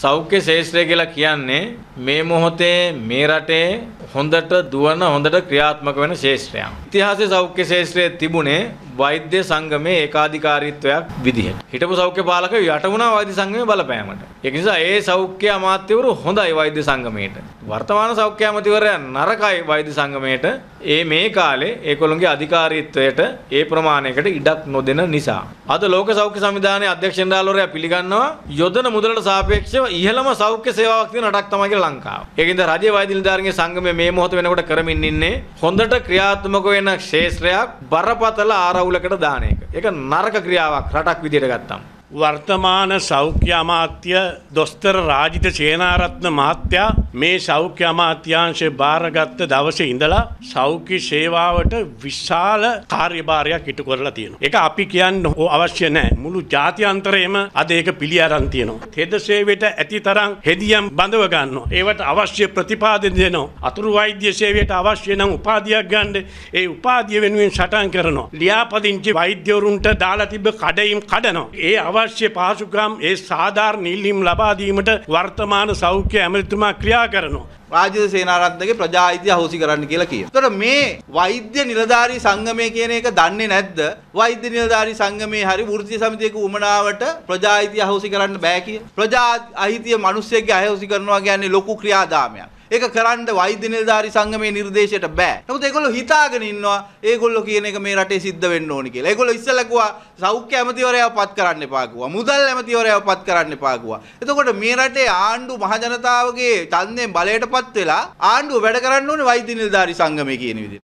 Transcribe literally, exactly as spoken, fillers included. සෞඛ්‍ය ශාස්ත්‍රය කියලා කියන්නේ මේ මොහොතේ මේ රටේ හොඳට දුවන හොඳට ක්‍රියාත්මක වෙන ශාස්ත්‍රයක්. ඉතිහාසයේ සෞඛ්‍ය ශාස්ත්‍රයේ තිබුණේ වෛද්‍ය සංගමේ ඒකාධිකාරීත්වයක් විදිහට. හිටපු සෞඛ්‍ය පාලක යට වුණා වෛද්‍ය සංගමේ බලපෑමට. ඒක නිසා ඒ සෞඛ්‍ය අමාත්‍යවරු හොඳයි වෛද්‍ය සංගමයට. වර්තමාන සෞඛ්‍ය අමාත්‍යවරයා නරකයි වෛද්‍ය සංගමයට. ඒ මේ කාලේ ඒගොල්ලෝගේ අධිකාරීත්වයට ඒ ප්‍රමාණයකට ඉඩක් නොදෙන නිසා. අද ලෝක සෞඛ්‍ය සංවිධානයේ අධ්‍යක්ෂ ජනරාල්වරයා පිළිගන්නවා යොදන මුදලට සාපේක්ෂව ඉහළම සෞඛ්‍ය සේවාවක් තියෙන රටක් තමයි කියලා ලංකාව. ඒකින්ද රජයේ වෛද්‍ය නිලධාරීන්ගේ සංගමයේ මේ මොහොත වෙනකොට කරමින් ඉන්නේ හොඳට ක්‍රියාත්මක වෙන ශාස්ත්‍රයක් බරපතල ආරවුලකට දාන එක. ඒක නරක ක්‍රියාවක් රටක් විදියට ගත්තාම. වර්තමාන සෞඛ්‍ය අමාත්‍ය දොස්තර රාජිත සේනාරත්න මහත්තයා මේ සෞඛ්‍ය අමාත්‍යාංශය බාරගත් දවසේ ඉඳලා සෞඛ්‍ය සේවාවට විශාල කාර්යභාරයක් ඉටු කරලා තියෙනවා. ඒක අපි කියන්න අවශ්‍ය නැහැ. මුළු ජාත්‍යන්තරයේම අද ඒක පිළි අරන් තියෙනවා. තෙද සේවයට ඇතිතරම් හෙදියම් බඳව ගන්නවා. ඒවට අවශ්‍ය ප්‍රතිපාදන දෙනවා. අතුරු වෛද්‍ය සේවයට අවශ්‍ය නම් උපාධියක් ගන්න. ඒ උපාධිය වෙනුවෙන් සටන් කරනවා. ලියාපදිංචි වෛද්‍යවරුන්ට දාලා තිබ්බ කඩයිම් කඩනවා. ඒ අවශ්‍ය පහසුකම් ඒ සාධාරණ නිලීම් ලබා දීමට වර්තමාන සෞඛ්‍ය ඇමතිතුමා ක්‍රියා කරනවා. රාජිත සේනාරත්නගේ ප්‍රජා අයිතිය අහෝසි කරන්න කියලා කියනවා. ඒතර මේ වෛද්‍ය නිලධාරී සංගමය කියන එක දන්නේ නැද්ද? වෛද්‍ය නිලධාරී සංගමේ හරි වෘත්තීය සමිතියක උමනාවට ප්‍රජා අයිතිය අහෝසි කරන්න බෑ කියලා. ප්‍රජා අයිතිය මිනිස්සෙක්ගේ අහෝසි කරනවා කියන්නේ ලොකු ක්‍රියාදාමයක්. ඒක කරන්න වෛද්‍ය නිලධාරී සංගමේ නිර්දේශයට බෑ. නමුත් ඒගොල්ලෝ හිතාගෙන ඉන්නවා ඒගොල්ලෝ කියන එක මේ රටේ සිද්ධ වෙන්න ඕනි කියලා. ඒගොල්ලෝ ඉස්සෙල්ලා කිව්වා සෞඛ්‍ය ඇමතිවරයව පත් කරන්න එපා කිව්වා. මුදල් ඇමතිවරයව පත් කරන්න එපා කිව්වා. එතකොට මේ රටේ ආණ්ඩු මහ ජනතාවගේ ඡන්දයෙන් බලයටපත් වෙලා ආණ්ඩුව වැඩ කරන්න ඕනේ වෛද්‍ය නිලධාරී සංගමේ කියන විදිහට.